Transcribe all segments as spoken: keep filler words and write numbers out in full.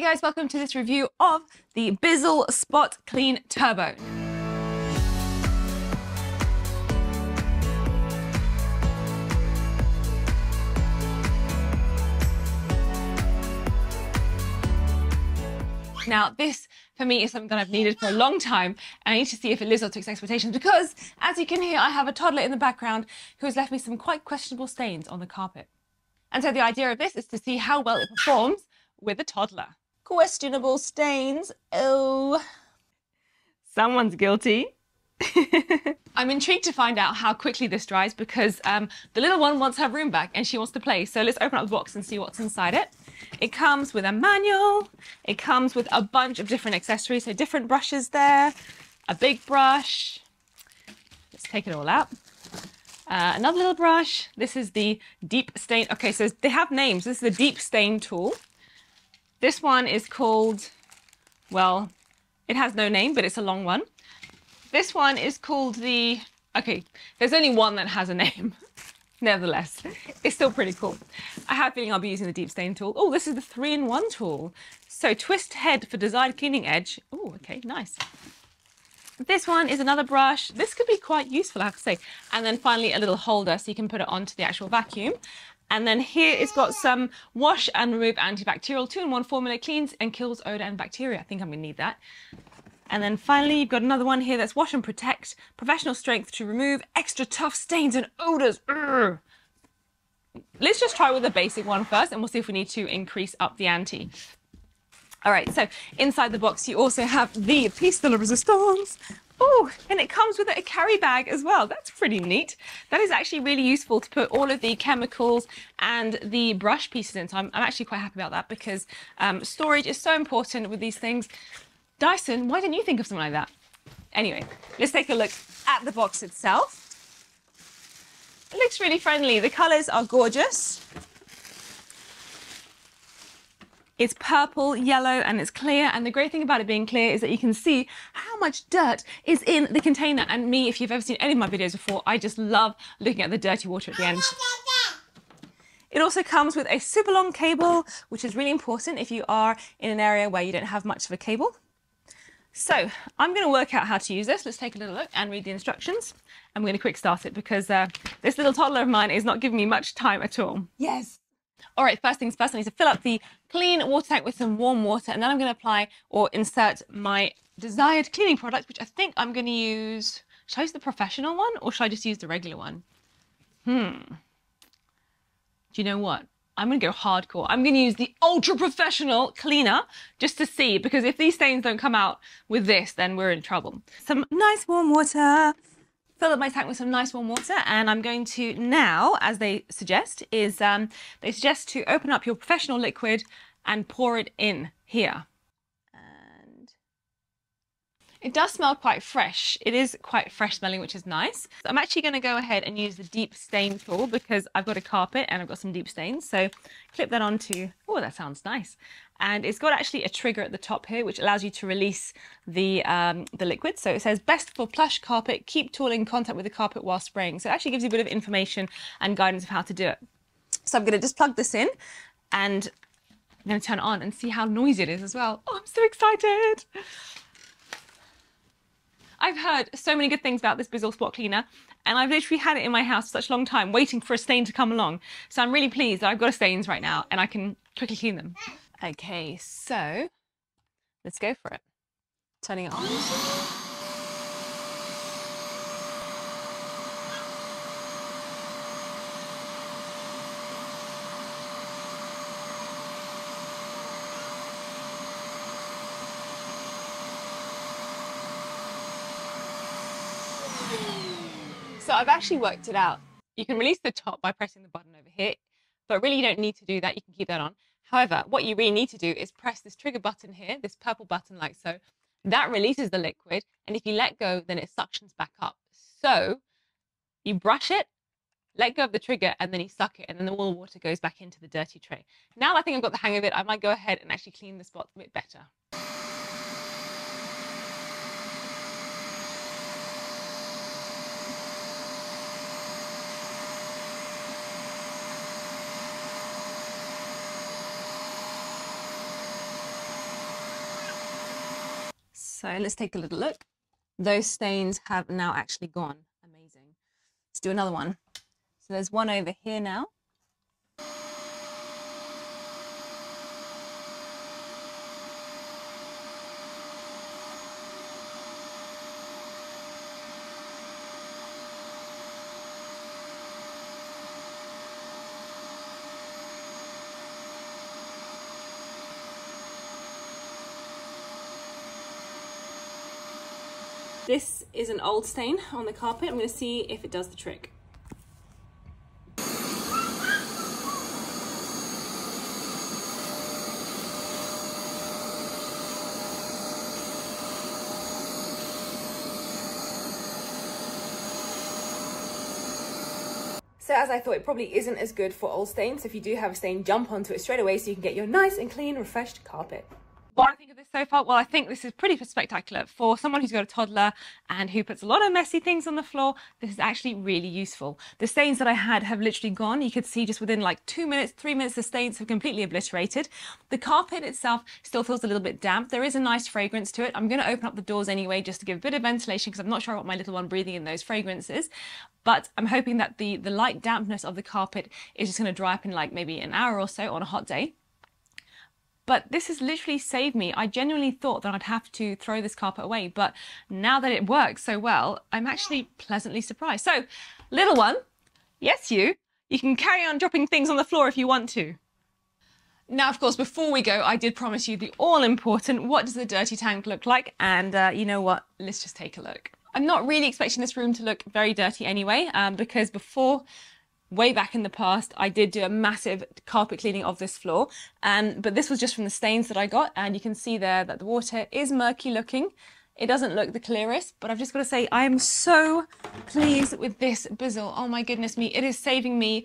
Hey guys, welcome to this review of the Bissell SpotClean Turbo. Now this for me is something that I've needed for a long time, and I need to see if it lives up to its expectations because, as you can hear, I have a toddler in the background who has left me some quite questionable stains on the carpet. And so the idea of this is to see how well it performs with a toddler. Questionable stains. Oh, someone's guilty. I'm intrigued to find out how quickly this dries because um, the little one wants her room back and she wants to play. So let's open up the box and see what's inside it. It comes with a manual. It comes with a bunch of different accessories. So different brushes there, a big brush. Let's take it all out. Uh, another little brush. This is the deep stain. Okay, so they have names. This is the deep stain tool. This one is called, well, it has no name, but it's a long one. This one is called the, okay, there's only one that has a name. Nevertheless, it's still pretty cool. I have a feeling I'll be using the deep stain tool. Oh, this is the three in one tool. So twist head for desired cleaning edge. Oh, okay, nice. This one is another brush. This could be quite useful, I have to say. And then finally a little holder so you can put it onto the actual vacuum. And then here it's got some wash and remove antibacterial two in one formula, cleans and kills odor and bacteria. I think I'm gonna need that. And then finally, you've got another one here that's wash and protect, professional strength to remove extra tough stains and odors. Urgh. Let's just try with the basic one first and we'll see if we need to increase up the ante. All right, so inside the box, you also have the piece de la resistance. Oh, and it comes with a carry bag as well. That's pretty neat. That is actually really useful to put all of the chemicals and the brush pieces in. So I'm, I'm actually quite happy about that because um, storage is so important with these things. Dyson, why didn't you think of something like that? Anyway, let's take a look at the box itself. It looks really friendly. The colors are gorgeous. It's purple, yellow, and it's clear. And the great thing about it being clear is that you can see how much dirt is in the container. And me, if you've ever seen any of my videos before, I just love looking at the dirty water at the end. It also comes with a super long cable, which is really important if you are in an area where you don't have much of a cable. So I'm going to work out how to use this. Let's take a little look and read the instructions. I'm going to quick start it because uh, this little toddler of mine is not giving me much time at all. Yes. All right, first things first, I need to fill up the clean water tank with some warm water, and then I'm going to apply or insert my desired cleaning product, which I think I'm going to use. Should I use the professional one or should I just use the regular one? Hmm. Do you know what? I'm going to go hardcore. I'm going to use the ultra professional cleaner just to see, because if these stains don't come out with this, then we're in trouble. Some nice warm water. Fill up my tank with some nice warm water, and I'm going to now, as they suggest, is um, they suggest to open up your professional liquid and pour it in here. And it does smell quite fresh. It is quite fresh smelling, which is nice. So I'm actually going to go ahead and use the deep stain tool because I've got a carpet and I've got some deep stains. So clip that onto, oh, that sounds nice. And it's got actually a trigger at the top here, which allows you to release the um, the liquid. So it says best for plush carpet, keep tool in contact with the carpet while spraying. So it actually gives you a bit of information and guidance of how to do it. So I'm going to just plug this in and I'm going to turn it on and see how noisy it is as well. Oh, I'm so excited. I've heard so many good things about this Bissell Spot Cleaner, and I've literally had it in my house for such a long time, waiting for a stain to come along. So I'm really pleased that I've got stains right now and I can quickly clean them. Okay, so let's go for it. Turning it on. So I've actually worked it out. You can release the top by pressing the button over here, but really you don't need to do that. You can keep that on. However, what you really need to do is press this trigger button here, this purple button like so. That releases the liquid, and if you let go, then it suctions back up. So you brush it, let go of the trigger, and then you suck it, and then all the water goes back into the dirty tray. Now I think I've got the hang of it, I might go ahead and actually clean the spots a bit better. So let's take a little look. Those stains have now actually gone. Amazing. Let's do another one. So there's one over here now. This is an old stain on the carpet. I'm going to see if it does the trick. So as I thought, it probably isn't as good for old stains. If you do have a stain, jump onto it straight away so you can get your nice and clean, refreshed carpet. What do I think of this so far? Well, I think this is pretty spectacular. For someone who's got a toddler and who puts a lot of messy things on the floor, this is actually really useful. The stains that I had have literally gone. You could see just within like two minutes, three minutes, the stains have completely obliterated. The carpet itself still feels a little bit damp. There is a nice fragrance to it. I'm going to open up the doors anyway just to give a bit of ventilation because I'm not sure I want my little one breathing in those fragrances. But I'm hoping that the, the light dampness of the carpet is just going to dry up in like maybe an hour or so on a hot day. But this has literally saved me. I genuinely thought that I'd have to throw this carpet away, but now that it works so well, I'm actually pleasantly surprised. So, little one, yes you, you can carry on dropping things on the floor if you want to. Now, of course, before we go, I did promise you the all-important, what does the dirty tank look like? And uh, you know what, let's just take a look. I'm not really expecting this room to look very dirty anyway, um, because before, way back in the past, I did do a massive carpet cleaning of this floor, and but this was just from the stains that I got, and you can see there that the water is murky looking. It doesn't look the clearest, but I've just got to say I am so pleased with this Bissell. Oh my goodness me, it is saving me.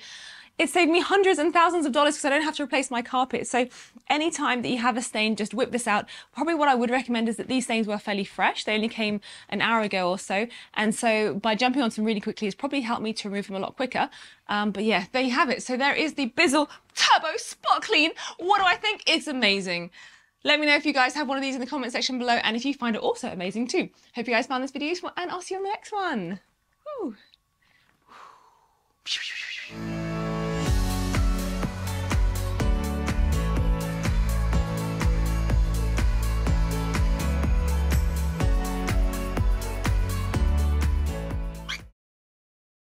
It saved me hundreds and thousands of dollars because I don't have to replace my carpet. So anytime that you have a stain, just whip this out. Probably what I would recommend is that these stains were fairly fresh. They only came an hour ago or so. And so by jumping on them really quickly, it's probably helped me to remove them a lot quicker. Um, but yeah, there you have it. So there is the Bissell Turbo Spot Clean. What do I think? It's amazing. Let me know if you guys have one of these in the comment section below and if you find it also amazing too. Hope you guys found this video useful and I'll see you on the next one. Woo.